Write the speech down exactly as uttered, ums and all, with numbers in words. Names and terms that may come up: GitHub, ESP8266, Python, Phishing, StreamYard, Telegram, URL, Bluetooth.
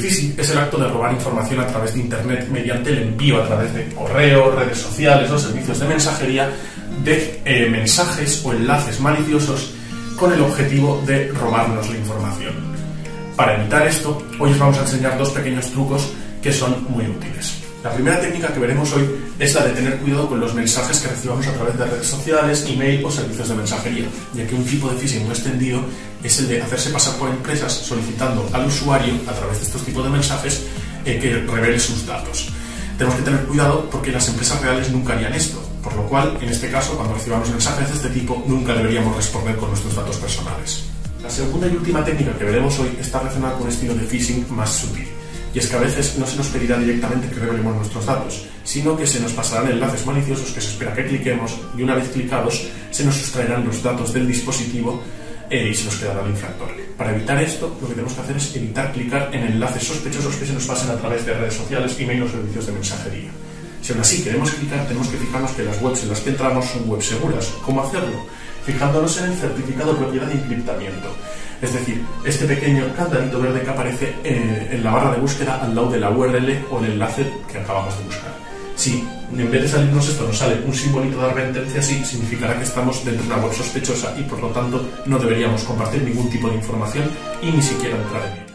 phishing es el acto de robar información a través de Internet mediante el envío a través de correo, redes sociales o servicios de mensajería de eh, mensajes o enlaces maliciosos con el objetivo de robarnos la información. Para evitar esto, hoy os vamos a enseñar dos pequeños trucos que son muy útiles. La primera técnica que veremos hoy es la de tener cuidado con los mensajes que recibamos a través de redes sociales, email o servicios de mensajería, ya que un tipo de phishing muy extendido es el de hacerse pasar por empresas solicitando al usuario, a través de estos tipos de mensajes, eh, que revele sus datos. Tenemos que tener cuidado porque las empresas reales nunca harían esto, por lo cual, en este caso, cuando recibamos mensajes de este tipo, nunca deberíamos responder con nuestros datos personales. La segunda y última técnica que veremos hoy está relacionada con un estilo de phishing más sutil. Y es que a veces no se nos pedirá directamente que revelemos nuestros datos, sino que se nos pasarán enlaces maliciosos que se espera que cliquemos y una vez clicados se nos sustraerán los datos del dispositivo eh, y se nos quedará el infractor. Para evitar esto, lo que tenemos que hacer es evitar clicar en enlaces sospechosos que se nos pasen a través de redes sociales, email o servicios de mensajería. Si aún así queremos clicar, tenemos que fijarnos que las webs en las que entramos son webs seguras. ¿Cómo hacerlo? Fijándonos en el certificado de propiedad y encriptamiento. Es decir, este pequeño candadito verde que aparece en, en la barra de búsqueda al lado de la U R L o el enlace que acabamos de buscar. Si en vez de salirnos esto nos sale un simbolito de advertencia así, significará que estamos dentro de una web sospechosa y por lo tanto no deberíamos compartir ningún tipo de información y ni siquiera entrar en ella.